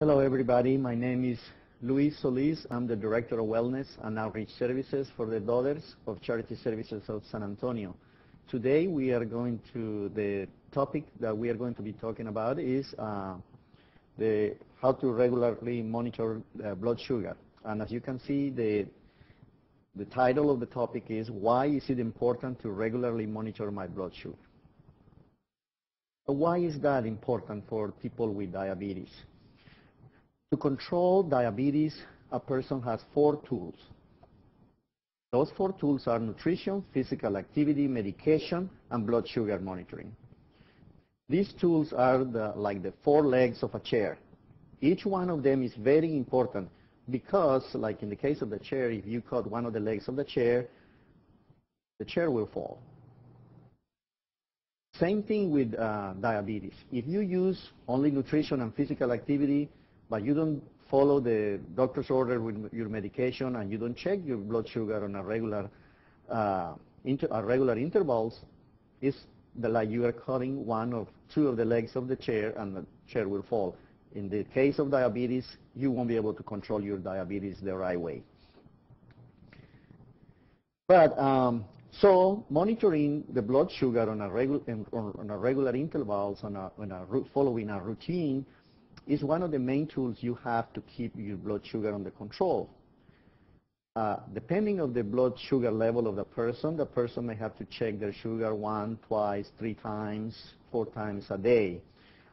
Hello everybody, my name is Luis Solis. I'm the Director of Wellness and Outreach Services for the Daughters of Charity Services of San Antonio. Today we are going to, the topic that we are going to be talking about is how to regularly monitor blood sugar. And as you can see, the title of the topic is, why is it important to regularly monitor my blood sugar? Why is that important for people with diabetes? To control diabetes, a person has 4 tools. Those 4 tools are nutrition, physical activity, medication, and blood sugar monitoring. These tools are like the 4 legs of a chair. Each one of them is very important because, like in the case of the chair, if you cut one of the legs of the chair will fall. Same thing with diabetes. If you use only nutrition and physical activity, but you don't follow the doctor's order with your medication and you don't check your blood sugar on a regular, intervals, it's like you are cutting one or two of the legs of the chair and the chair will fall. In the case of diabetes, you won't be able to control your diabetes the right way. But so monitoring the blood sugar on a regular intervals, following a routine, is one of the main tools you have to keep your blood sugar under control. Depending on the blood sugar level of the person may have to check their sugar 1, twice, 3 times, 4 times a day.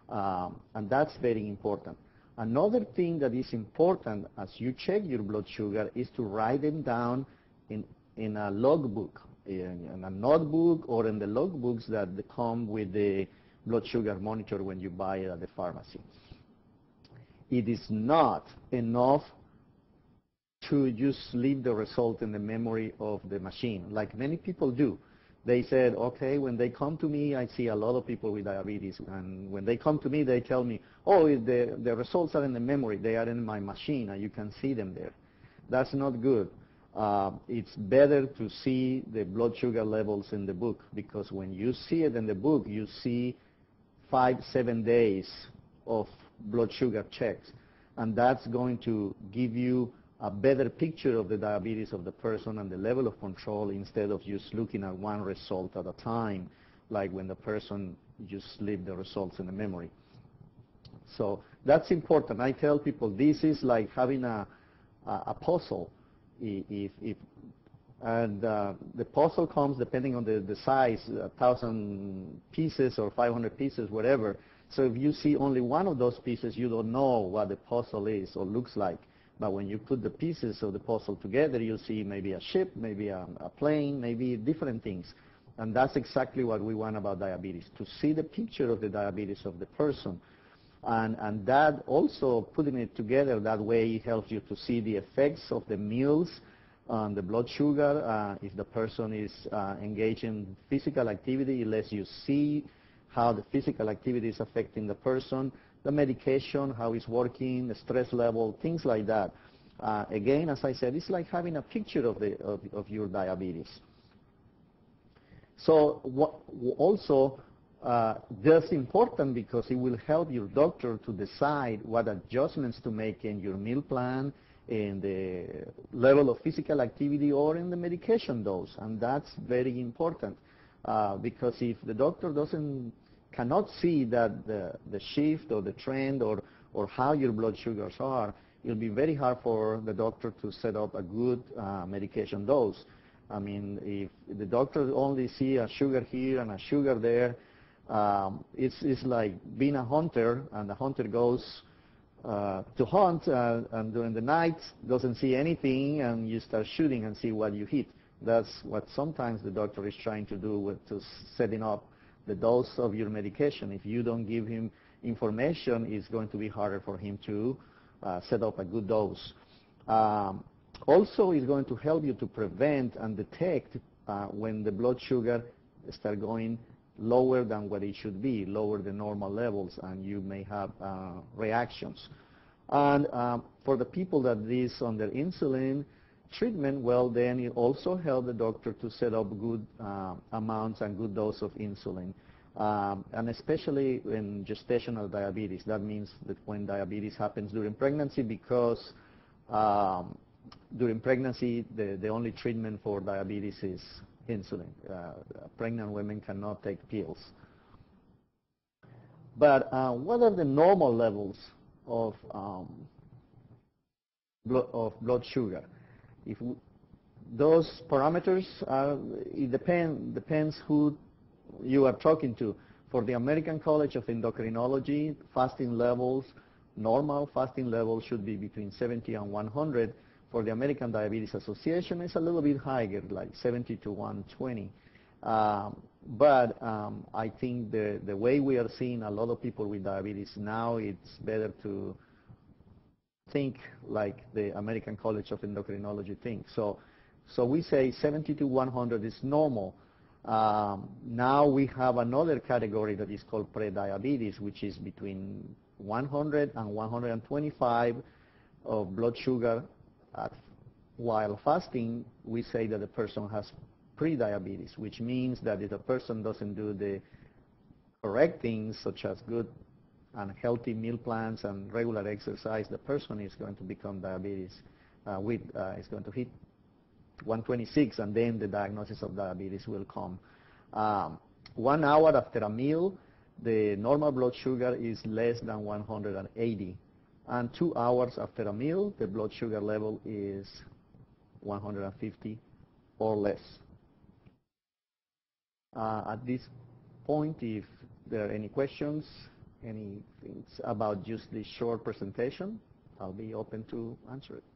And that's very important. Another thing that is important as you check your blood sugar is to write them down in a logbook, in a notebook, or in the logbooks that come with the blood sugar monitor when you buy it at the pharmacy. It is not enough to just leave the result in the memory of the machine, like many people do. They said, okay, when they come to me, I see a lot of people with diabetes, and when they come to me, they tell me, oh, the results are in the memory, they are in my machine, and you can see them there. That's not good. It's better to see the blood sugar levels in the book, because when you see it in the book, you see 5-7 days of blood sugar checks, and that's going to give you a better picture of the diabetes of the person and the level of control, instead of just looking at one result at a time, like when the person just leaves the results in the memory. So that's important. I tell people this is like having a puzzle. The puzzle comes depending on the size, 1,000 pieces or 500 pieces, whatever. So if you see only one of those pieces, you don't know what the puzzle is or looks like. But when you put the pieces of the puzzle together, you'll see maybe a ship, maybe a plane, maybe different things. And that's exactly what we want about diabetes, to see the picture of the diabetes of the person. And that also, putting it together that way, helps you to see the effects of the meals on the blood sugar. If the person is engaged in physical activity, it lets you see how the physical activity is affecting the person, the medication, how it's working, the stress level, things like that. Again, as I said, it's like having a picture of your diabetes. So that's important because it will help your doctor to decide what adjustments to make in your meal plan, in the level of physical activity, or in the medication dose, and that's very important. Because if the doctor cannot see that the shift or the trend or how your blood sugars are, it'll be very hard for the doctor to set up a good medication dose. I mean, if the doctor only sees a sugar here and a sugar there, it's like being a hunter, and the hunter goes to hunt and during the night doesn't see anything, and you start shooting and see what you hit. That's what sometimes the doctor is trying to do with setting up the dose of your medication. If you don't give him information, it's going to be harder for him to set up a good dose. Also, it's going to help you to prevent and detect when the blood sugar starts going lower than what it should be, lower than normal levels, and you may have reactions. And for the people that is under insulin treatment, well, then it also helps the doctor to set up good amounts and good dose of insulin. and especially in gestational diabetes. That means that when diabetes happens during pregnancy, because during pregnancy the only treatment for diabetes is insulin. Pregnant women cannot take pills. But what are the normal levels of blood sugar? If those parameters, it depends who you are talking to. For the American College of Endocrinology, fasting levels, normal fasting levels should be between 70 and 100. For the American Diabetes Association, it's a little bit higher, like 70 to 120. But I think the way we are seeing a lot of people with diabetes now, it's better to think like the American College of Endocrinology thinks. So we say 70 to 100 is normal. Now we have another category that is called prediabetes, which is between 100 and 125 of blood sugar while fasting. We say that the person has prediabetes, which means that if the person doesn't do the correct things, such as good and healthy meal plans and regular exercise, the person is going to become diabetes. Is going to hit 126, and then the diagnosis of diabetes will come. 1 hour after a meal, the normal blood sugar is less than 180, and 2 hours after a meal, the blood sugar level is 150 or less. At this point, if there are any questions, anything about just this short presentation, I'll be open to answer it.